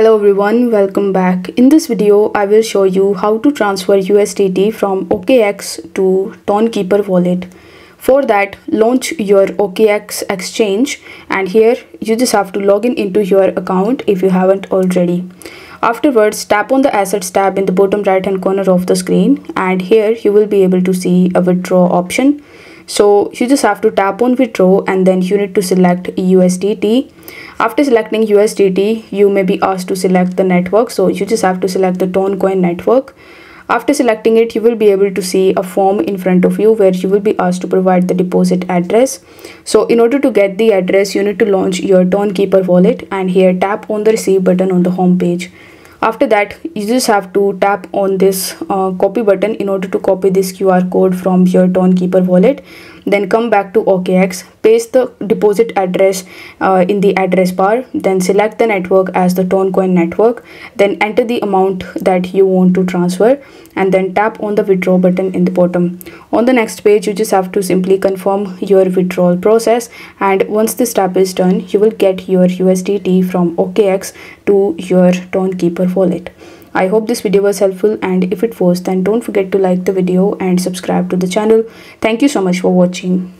Hello everyone, welcome back. In this video, I will show you how to transfer USDT from OKX to Tonkeeper wallet. For that, launch your OKX exchange and here you just have to log in into your account if you haven't already. Afterwards, tap on the assets tab in the bottom right hand corner of the screen and here you will be able to see a withdraw option. So you just have to tap on withdraw and then you need to select USDT. After selecting USDT, you may be asked to select the network. So you just have to select the Toncoin network. After selecting it, you will be able to see a form in front of you where you will be asked to provide the deposit address. So in order to get the address, you need to launch your Tonkeeper wallet and here tap on the receive button on the home page. After that, you just have to tap on this copy button in order to copy this QR code from your Tonkeeper wallet. Then come back to OKX, paste the deposit address in the address bar, then select the network as the Toncoin network, then enter the amount that you want to transfer and then tap on the withdraw button in the bottom. On the next page, you just have to simply confirm your withdrawal process, and once this step is done, you will get your USDT from OKX to your Tonkeeper wallet. I hope this video was helpful, and if it was, then don't forget to like the video and subscribe to the channel. Thank you so much for watching.